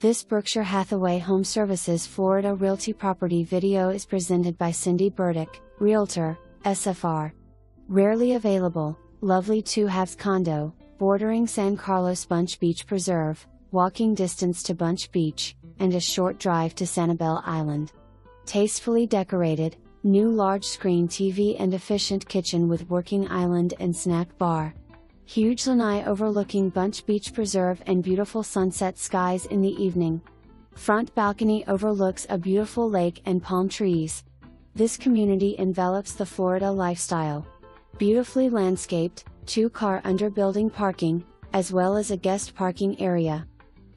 This Berkshire Hathaway Home Services Florida Realty property video is presented by Cindy Burdick, Realtor, SFR. Rarely available, lovely two-halves condo, bordering San Carlos Bunche Beach Preserve, walking distance to Bunche Beach, and a short drive to Sanibel Island. Tastefully decorated, new large-screen TV and efficient kitchen with working island and snack bar. Huge lanai overlooking Bunche Beach Preserve and beautiful sunset skies in the evening. Front balcony overlooks a beautiful lake and palm trees. This community envelops the Florida lifestyle. Beautifully landscaped, two-car under-building parking, as well as a guest parking area.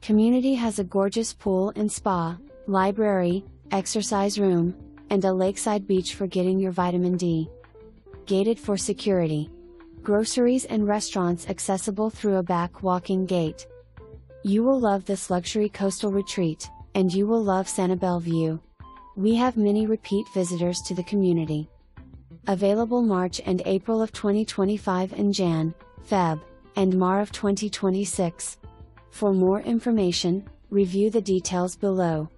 Community has a gorgeous pool and spa, library, exercise room, and a lakeside beach for getting your vitamin D. Gated for security. Groceries and restaurants accessible through a back walking gate. You will love this luxury coastal retreat, and you will love Sanibel View. We have many repeat visitors to the community. Available March and April of 2025 and Jan, Feb, and Mar of 2026. For more information, review the details below.